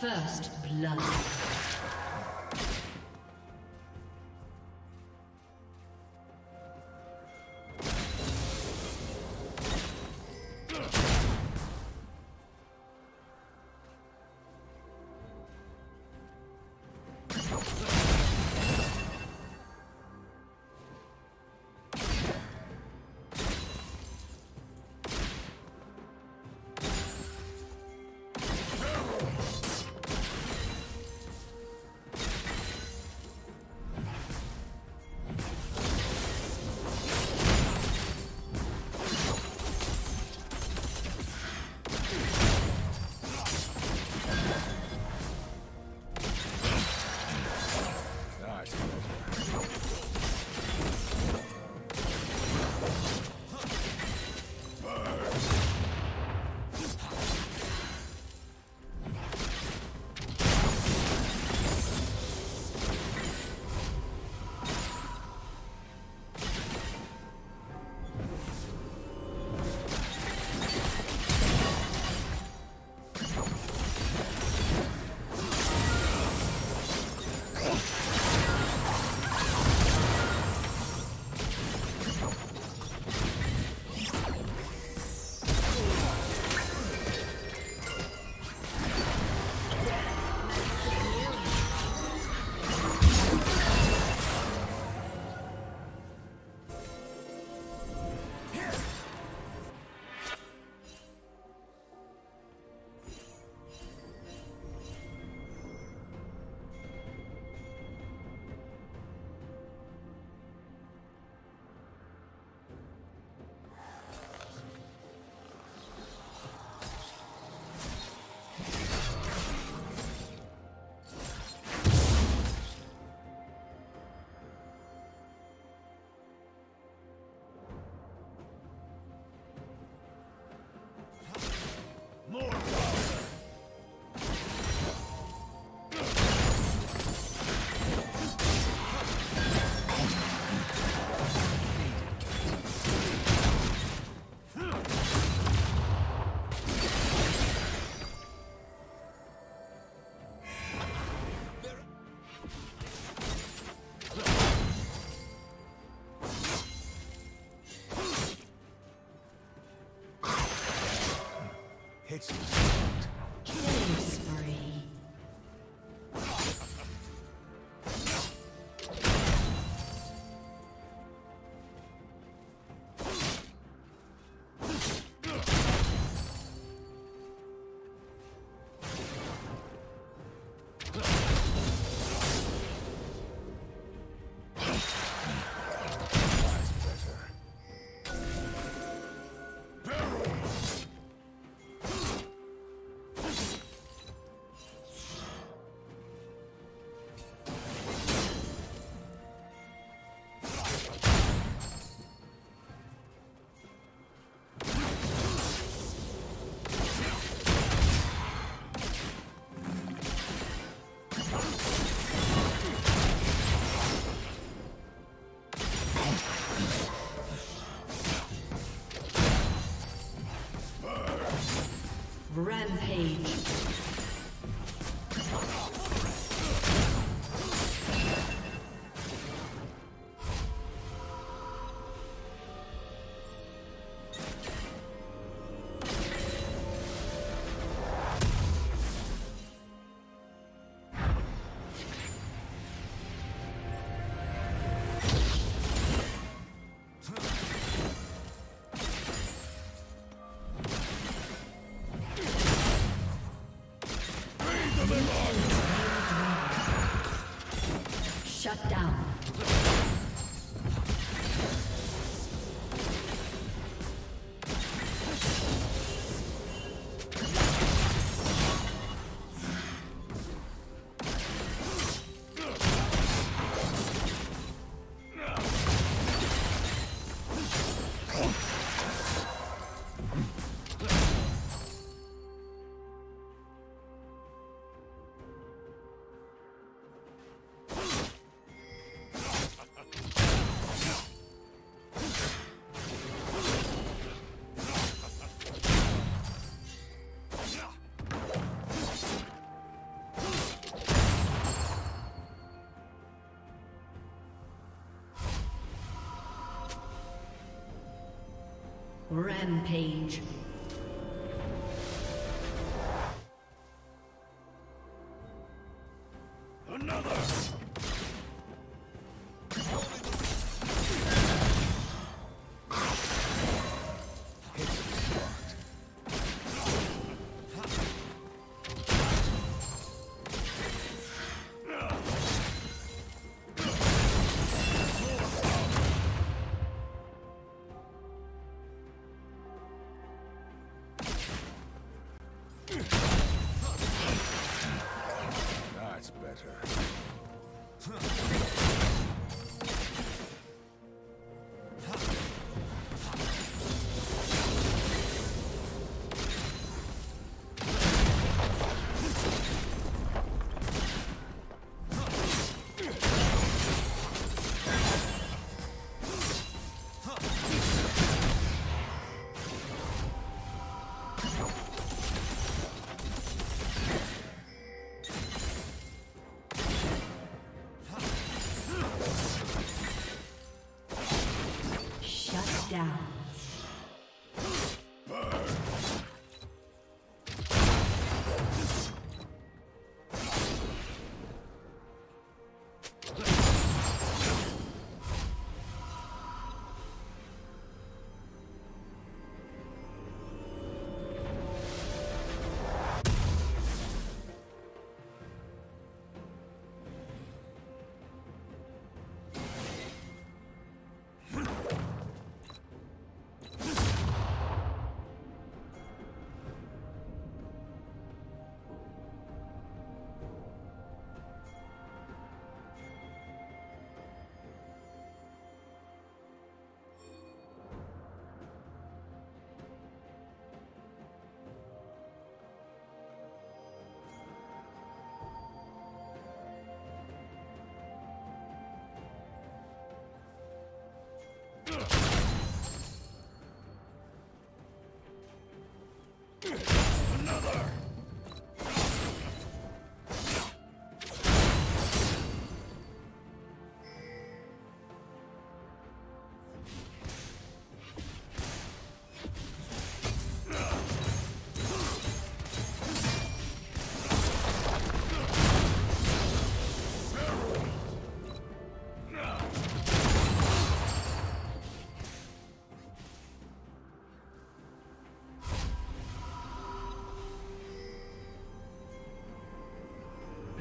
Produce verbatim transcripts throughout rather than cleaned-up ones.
First blood. Rampage. Shut down. Rampage.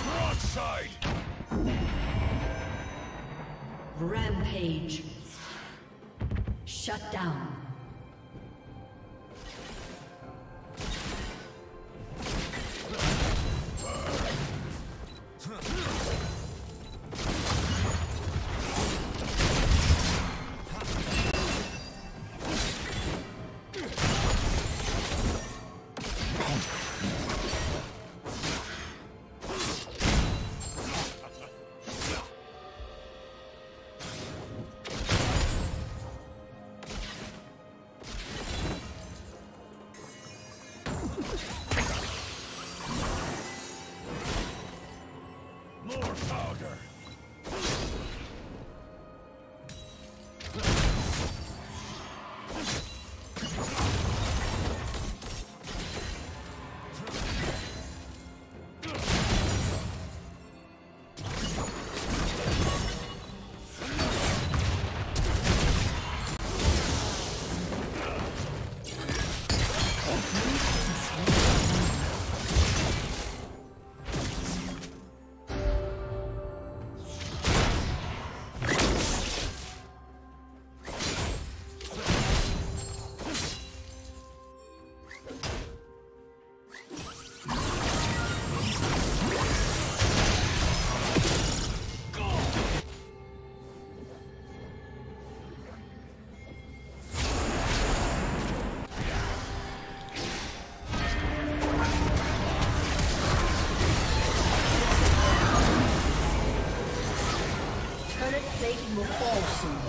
Broadside! Rampage. Shut down. More.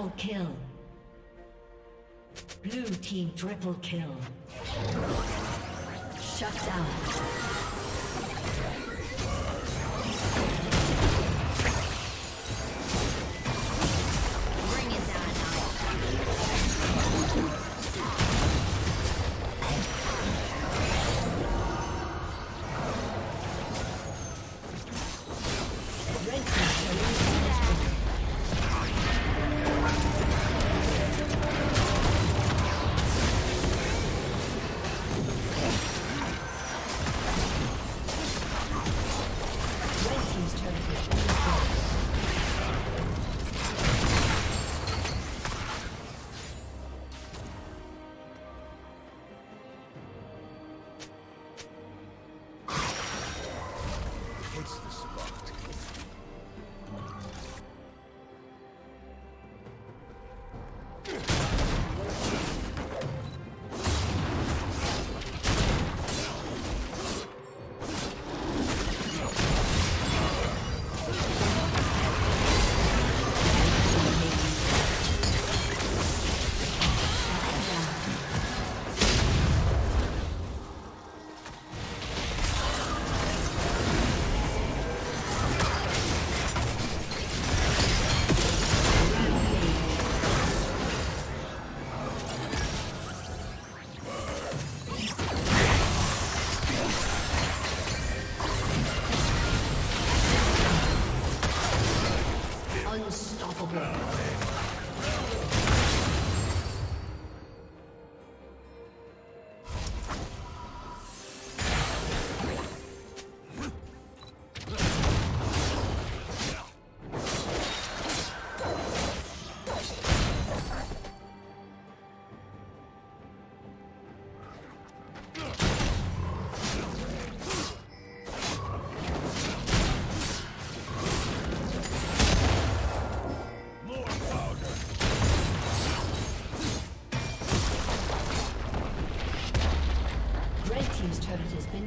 Double kill. Blue team triple kill. Shut down.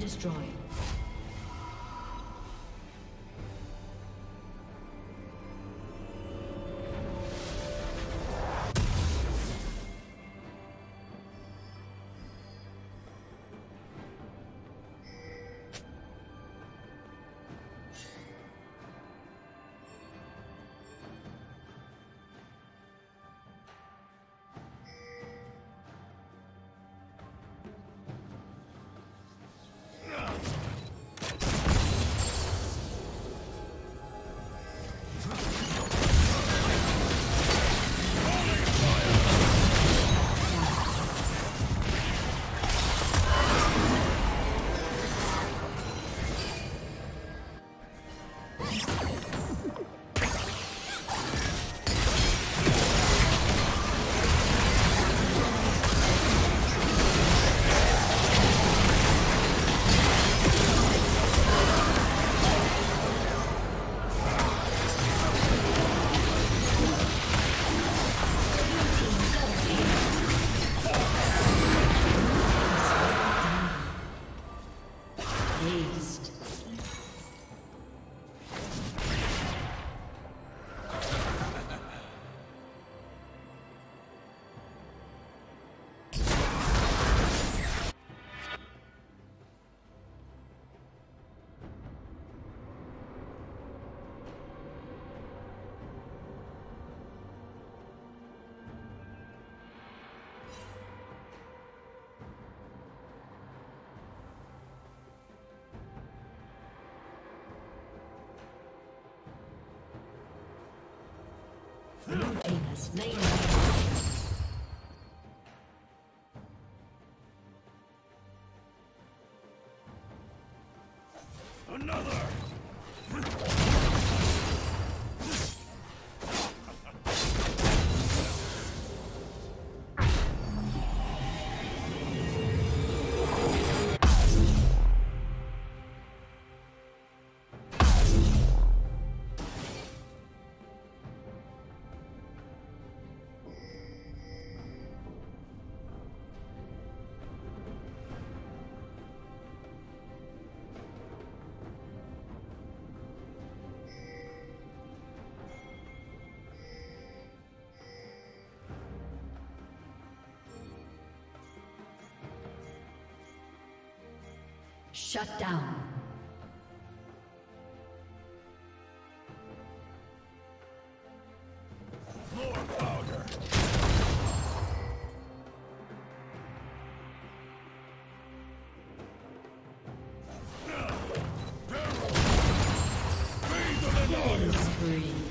Destroyed. Blue team has slain the dragon. Shut down. Killing spree.